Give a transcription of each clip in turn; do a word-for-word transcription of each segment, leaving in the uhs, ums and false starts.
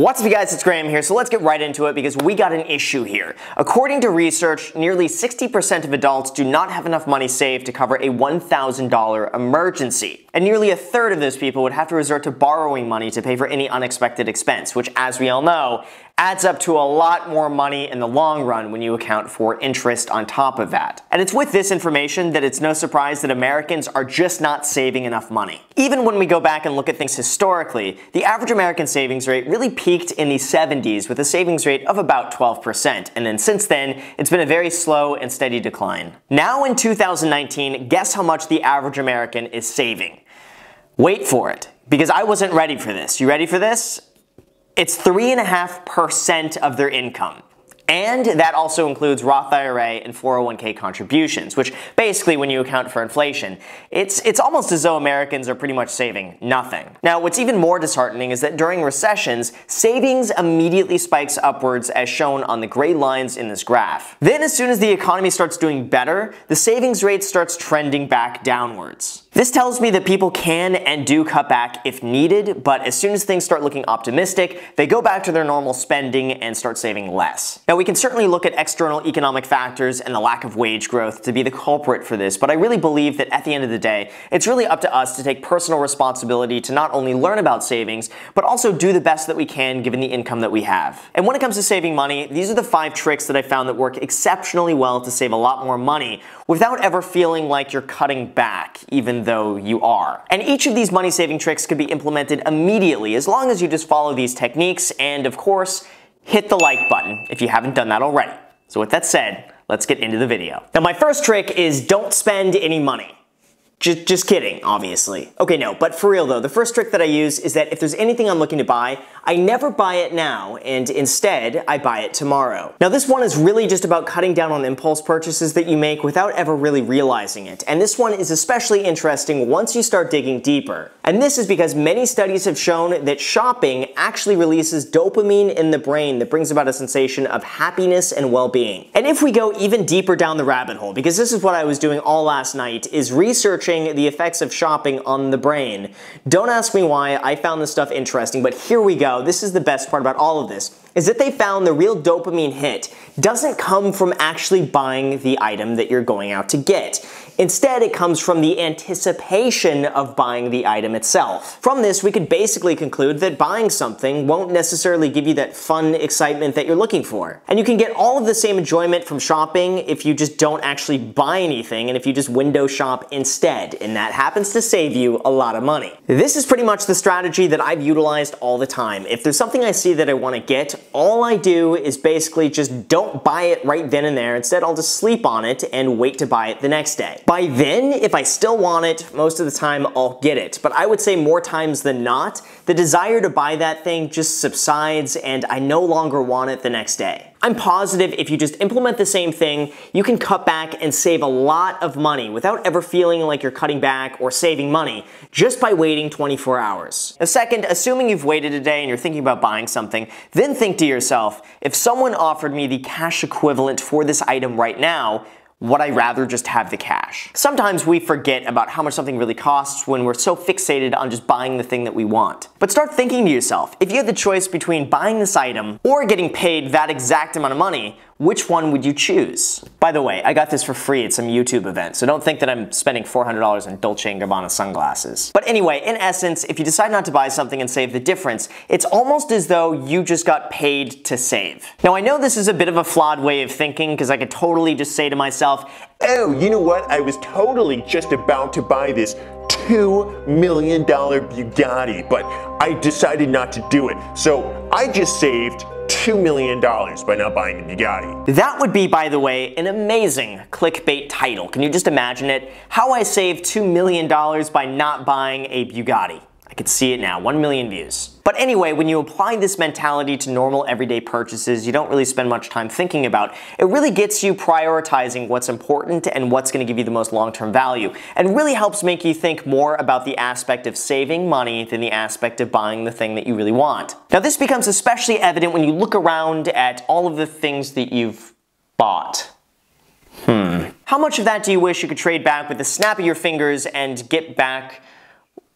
What's up, you guys? It's Graham here, so let's get right into it because we got an issue here. According to research, nearly sixty percent of adults do not have enough money saved to cover a one thousand dollar emergency. And nearly a third of those people would have to resort to borrowing money to pay for any unexpected expense, which, as we all know, adds up to a lot more money in the long run when you account for interest on top of that. And it's with this information that it's no surprise that Americans are just not saving enough money. Even when we go back and look at things historically, the average American savings rate really peaked in the seventies with a savings rate of about twelve percent, and then since then, it's been a very slow and steady decline. Now in two thousand nineteen, guess how much the average American is saving? Wait for it, because I wasn't ready for this. You ready for this? It's three point five percent of their income. And that also includes Roth I R A and four oh one k contributions, which basically, when you account for inflation, it's, it's almost as though Americans are pretty much saving nothing. Now, what's even more disheartening is that during recessions, savings immediately spikes upwards as shown on the gray lines in this graph. Then as soon as the economy starts doing better, the savings rate starts trending back downwards. This tells me that people can and do cut back if needed, but as soon as things start looking optimistic, they go back to their normal spending and start saving less. Now, we can certainly look at external economic factors and the lack of wage growth to be the culprit for this, but I really believe that at the end of the day, it's really up to us to take personal responsibility to not only learn about savings, but also do the best that we can given the income that we have. And when it comes to saving money, these are the five tricks that I found that work exceptionally well to save a lot more money without ever feeling like you're cutting back, even though though you are. And each of these money saving tricks could be implemented immediately as long as you just follow these techniques and, of course, hit the like button if you haven't done that already. So with that said, let's get into the video. Now, my first trick is don't spend any money. Just, just kidding, obviously. Okay, no, but for real though, the first trick that I use is that if there's anything I'm looking to buy, I never buy it now, and instead, I buy it tomorrow. Now, this one is really just about cutting down on impulse purchases that you make without ever really realizing it, and this one is especially interesting once you start digging deeper. And this is because many studies have shown that shopping actually releases dopamine in the brain that brings about a sensation of happiness and well-being. And if we go even deeper down the rabbit hole, because this is what I was doing all last night, is researching the effects of shopping on the brain. Don't ask me why, I found this stuff interesting, but here we go. This is the best part about all of this, is that they found the real dopamine hit doesn't come from actually buying the item that you're going out to get. Instead, it comes from the anticipation of buying the item itself. From this, we could basically conclude that buying something won't necessarily give you that fun excitement that you're looking for. And you can get all of the same enjoyment from shopping if you just don't actually buy anything and if you just window shop instead, and that happens to save you a lot of money. This is pretty much the strategy that I've utilized all the time. If there's something I see that I want to get, all I do is basically just don't buy it right then and there. Instead, I'll just sleep on it and wait to buy it the next day. By then, if I still want it, most of the time I'll get it. But I would say more times than not, the desire to buy that thing just subsides and I no longer want it the next day. I'm positive if you just implement the same thing, you can cut back and save a lot of money without ever feeling like you're cutting back or saving money just by waiting twenty-four hours. Now, second, assuming you've waited a day and you're thinking about buying something, then think to yourself, if someone offered me the cash equivalent for this item right now, would I rather just have the cash? Sometimes we forget about how much something really costs when we're so fixated on just buying the thing that we want. But start thinking to yourself, if you had the choice between buying this item or getting paid that exact amount of money, which one would you choose? By the way, I got this for free at some YouTube event, so don't think that I'm spending four hundred dollars on Dolce and Gabbana sunglasses. But anyway, in essence, if you decide not to buy something and save the difference, it's almost as though you just got paid to save. Now, I know this is a bit of a flawed way of thinking, because I could totally just say to myself, oh, you know what? I was totally just about to buy this two million dollar Bugatti, but I decided not to do it, so I just saved two million dollars by not buying the Bugatti. That would be, by the way, an amazing clickbait title. Can you just imagine it? How I saved two million dollars by not buying a Bugatti. I could see it now, one million views. But anyway, when you apply this mentality to normal everyday purchases, you don't really spend much time thinking about, it really gets you prioritizing what's important and what's gonna give you the most long-term value, and really helps make you think more about the aspect of saving money than the aspect of buying the thing that you really want. Now, this becomes especially evident when you look around at all of the things that you've bought. Hmm. How much of that do you wish you could trade back with the snap of your fingers and get back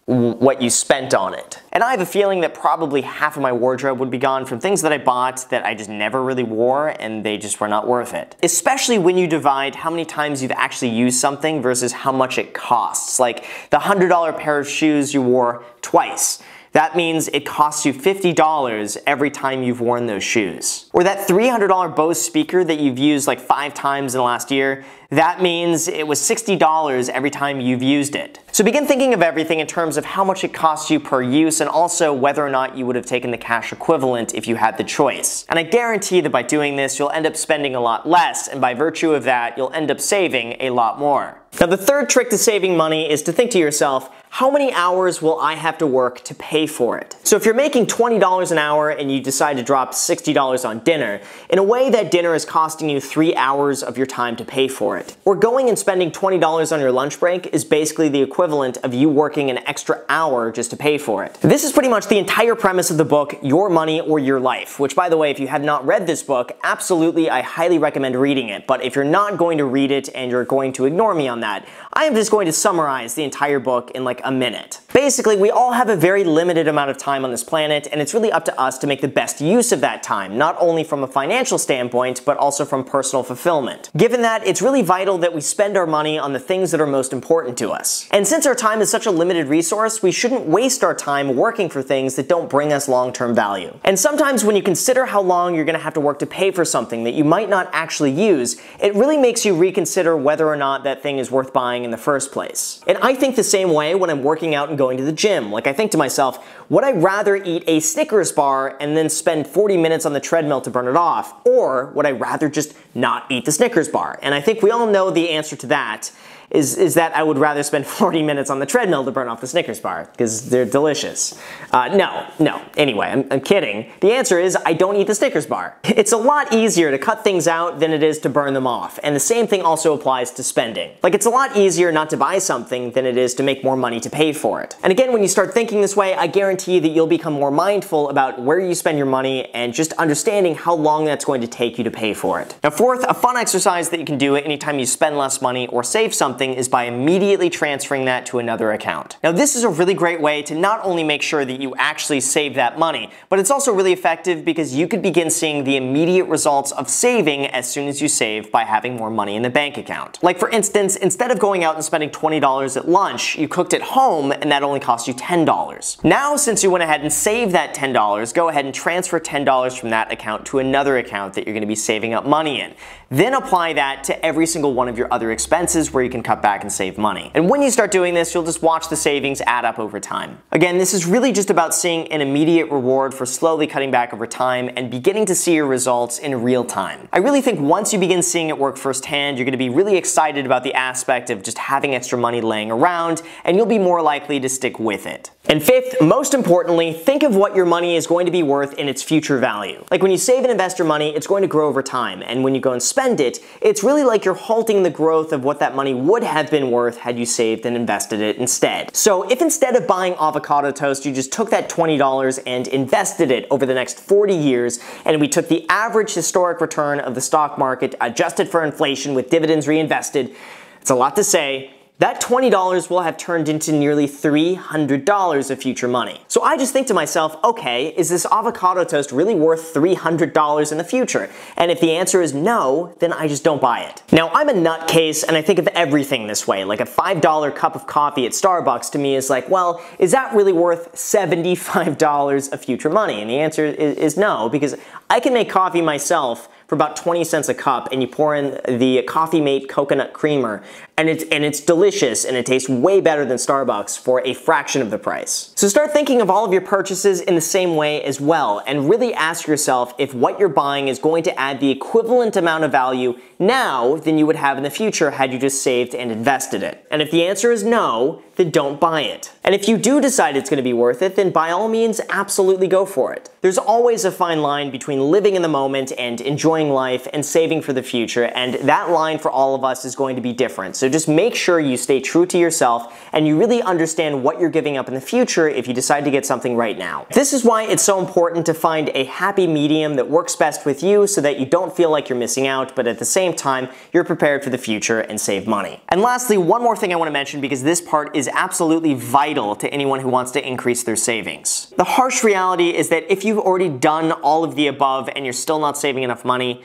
what you spent on it. And I have a feeling that probably half of my wardrobe would be gone from things that I bought that I just never really wore and they just were not worth it. Especially when you divide how many times you've actually used something versus how much it costs. Like the one hundred dollar pair of shoes you wore twice. That means it costs you fifty dollars every time you've worn those shoes. Or that three hundred dollar Bose speaker that you've used like five times in the last year, that means it was sixty dollars every time you've used it. So begin thinking of everything in terms of how much it costs you per use and also whether or not you would have taken the cash equivalent if you had the choice. And I guarantee that by doing this, you'll end up spending a lot less, and by virtue of that, you'll end up saving a lot more. Now, the third trick to saving money is to think to yourself, how many hours will I have to work to pay for it? So if you're making twenty dollars an hour and you decide to drop sixty dollars on dinner, in a way that dinner is costing you three hours of your time to pay for it. Or going and spending twenty dollars on your lunch break is basically the equivalent of you working an extra hour just to pay for it. This is pretty much the entire premise of the book, Your Money or Your Life, which, by the way, if you have not read this book, absolutely, I highly recommend reading it. But if you're not going to read it and you're going to ignore me on that, I am just going to summarize the entire book in like a minute. Basically, we all have a very limited amount of time on this planet, and it's really up to us to make the best use of that time, not only from a financial standpoint, but also from personal fulfillment. Given that, it's really vital that we spend our money on the things that are most important to us. And since our time is such a limited resource, we shouldn't waste our time working for things that don't bring us long-term value. And sometimes when you consider how long you're gonna have to work to pay for something that you might not actually use, it really makes you reconsider whether or not that thing is worth buying in the first place. And I think the same way when I'm working out and going to the gym. Like, I think to myself, would I rather eat a Snickers bar and then spend forty minutes on the treadmill to burn it off? Or would I rather just not eat the Snickers bar? And I think we all know the answer to that is, is that I would rather spend forty minutes on the treadmill to burn off the Snickers bar, because they're delicious. Uh, no, no, anyway, I'm, I'm kidding. The answer is I don't eat the Snickers bar. It's a lot easier to cut things out than it is to burn them off, and the same thing also applies to spending. Like, it's a lot easier not to buy something than it is to make more money to pay for it. And again, when you start thinking this way, I guarantee that you'll become more mindful about where you spend your money and just understanding how long that's going to take you to pay for it. Now, fourth, a fun exercise that you can do anytime you spend less money or save something is by immediately transferring that to another account. Now, this is a really great way to not only make sure that you actually save that money, but it's also really effective because you could begin seeing the immediate results of saving as soon as you save by having more money in the bank account. Like, for instance, instead of going out and spending twenty dollars at lunch, you cooked at home and that only cost you ten dollars. Now, since you went ahead and saved that ten dollars, go ahead and transfer ten dollars from that account to another account that you're going to be saving up money in. Then apply that to every single one of your other expenses where you can cut back and save money. And when you start doing this, you'll just watch the savings add up over time. Again, this is really just about seeing an immediate reward for slowly cutting back over time and beginning to see your results in real time. I really think once you begin seeing it work firsthand, you're going to be really excited about the aspect of just having extra money laying around, and you'll be more likely to stick with it. And fifth, most importantly, think of what your money is going to be worth in its future value. Like, when you save and invest your money, it's going to grow over time, and when you go and spend it, it's really like you're halting the growth of what that money would have been worth had you saved and invested it instead. So if instead of buying avocado toast, you just took that twenty dollars and invested it over the next forty years, and we took the average historic return of the stock market adjusted for inflation with dividends reinvested, it's a lot to say, that twenty dollars will have turned into nearly three hundred dollars of future money. So I just think to myself, okay, is this avocado toast really worth three hundred dollars in the future? And if the answer is no, then I just don't buy it. Now, I'm a nutcase and I think of everything this way. Like, a five dollar cup of coffee at Starbucks to me is like, well, is that really worth seventy-five dollars of future money? And the answer is, is no, because I can make coffee myself for about twenty cents a cup, and you pour in the Coffee Mate coconut creamer, and it's and it's delicious, and it tastes way better than Starbucks for a fraction of the price. So start thinking of all of your purchases in the same way as well, and really ask yourself if what you're buying is going to add the equivalent amount of value now than you would have in the future had you just saved and invested it. And if the answer is no, then don't buy it. And if you do decide it's going to be worth it, then by all means, absolutely go for it. There's always a fine line between living in the moment and enjoying life and saving for the future, and that line for all of us is going to be different. So just make sure you stay true to yourself and you really understand what you're giving up in the future if you decide to get something right now. This is why it's so important to find a happy medium that works best with you so that you don't feel like you're missing out, but at the same time, you're prepared for the future and save money. And lastly, one more thing I want to mention because this part is absolutely vital to anyone who wants to increase their savings. The harsh reality is that if you've already done all of the above and you're still not saving enough money,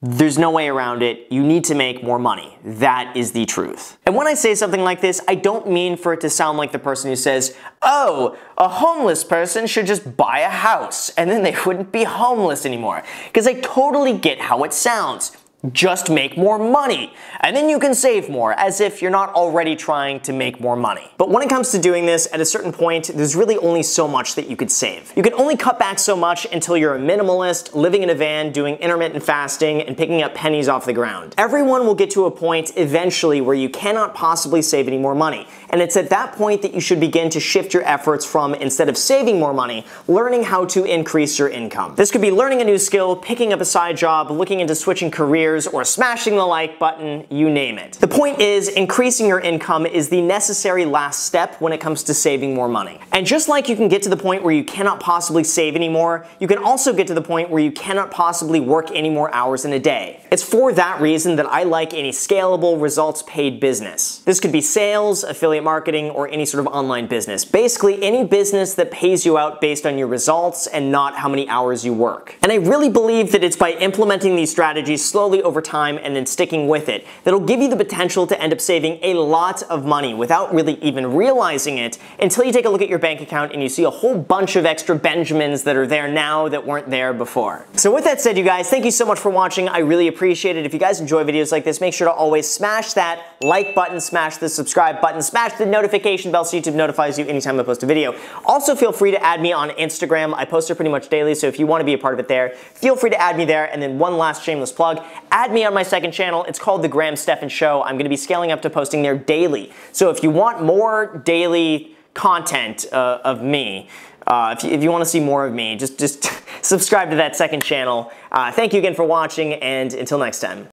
there's no way around it. You need to make more money. That is the truth. And when I say something like this, I don't mean for it to sound like the person who says, oh, a homeless person should just buy a house and then they wouldn't be homeless anymore. Because I totally get how it sounds. Just make more money and then you can save more, as if you're not already trying to make more money. But when it comes to doing this, at a certain point, there's really only so much that you could save. You can only cut back so much until you're a minimalist, living in a van, doing intermittent fasting, and picking up pennies off the ground. Everyone will get to a point eventually where you cannot possibly save any more money. And it's at that point that you should begin to shift your efforts from, instead of saving more money, learning how to increase your income. This could be learning a new skill, picking up a side job, looking into switching careers, or smashing the like button, you name it. The point is, increasing your income is the necessary last step when it comes to saving more money. And just like you can get to the point where you cannot possibly save anymore, you can also get to the point where you cannot possibly work any more hours in a day. It's for that reason that I like any scalable, results-paid business. This could be sales, affiliate marketing, or any sort of online business. Basically, any business that pays you out based on your results and not how many hours you work. And I really believe that it's by implementing these strategies slowly over time and then sticking with it, that'll give you the potential to end up saving a lot of money without really even realizing it, until you take a look at your bank account and you see a whole bunch of extra Benjamins that are there now that weren't there before. So with that said, you guys, thank you so much for watching. I really appreciate it. If you guys enjoy videos like this, make sure to always smash that like button, smash the subscribe button, smash the notification bell so YouTube notifies you anytime I post a video. Also, feel free to add me on Instagram. I post there pretty much daily, so if you want to be a part of it there, feel free to add me there. And then one last shameless plug, add me on my second channel. It's called The Graham Stephan Show. I'm going to be scaling up to posting there daily. So if you want more daily content uh, of me, uh, if you, if you want to see more of me, just, just subscribe to that second channel. Uh, thank you again for watching, and until next time.